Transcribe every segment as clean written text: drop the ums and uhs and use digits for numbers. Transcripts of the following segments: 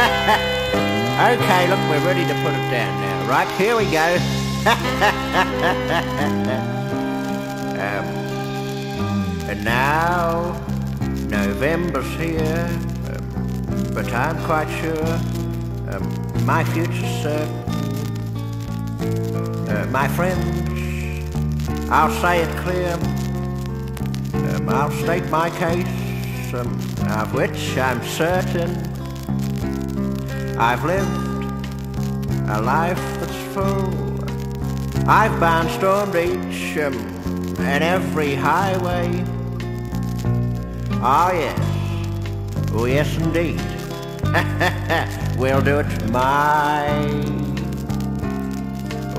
Okay, look, we're ready to put it down now. Right, here we go. And now, November's here, but I'm quite sure my future, sir, my friends, I'll say it clear, I'll state my case, of which I'm certain. I've lived a life that's full. I've barnstormed each and every highway. Ah, yes. Oh, yes, indeed. We'll do it my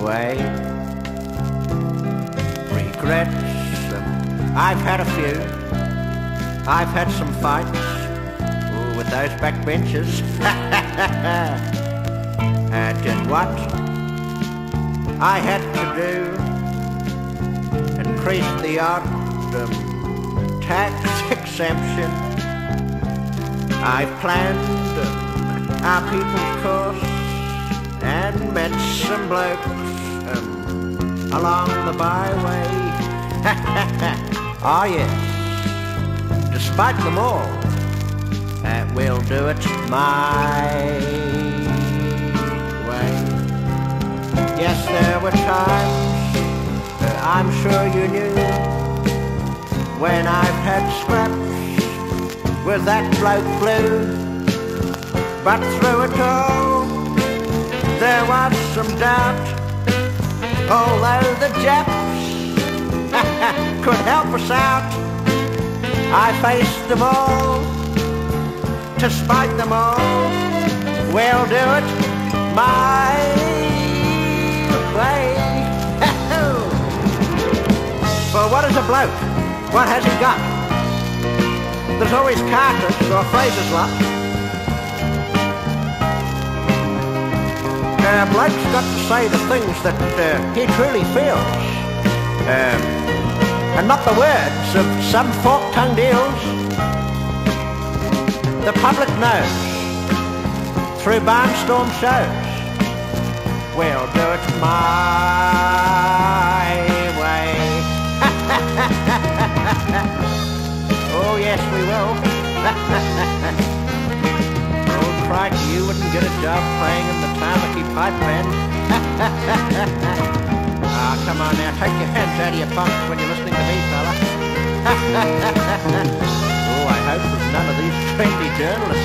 way. Regrets, I've had a few. I've had some fights with those backbenchers. And did what I had to do. Increased the odd tax exemption. I've planned our people's course and met some blokes along the byway. Ah, yes. Despite them all, we'll do it my way. Yes, there were times, I'm sure you knew, when I've had scraps with that bloke Blue. But through it all, there was some doubt. Although the Japs could help us out, I faced them all. To spite them all, we'll do it my way. For what is a bloke? What has he got? There's always carcass or phrases lot. Bloke's got to say the things that he truly feels, and not the words of some fork-tongued eels. The public knows through barnstorm shows we'll do it my way. Oh yes, we will. Oh Christ, you wouldn't get a job playing in the Tamaki Pipe Band. Ah, come on now, take your hands out of your pockets when you're listening to me, fella. Oh, I hope there's none of these trendy journalists.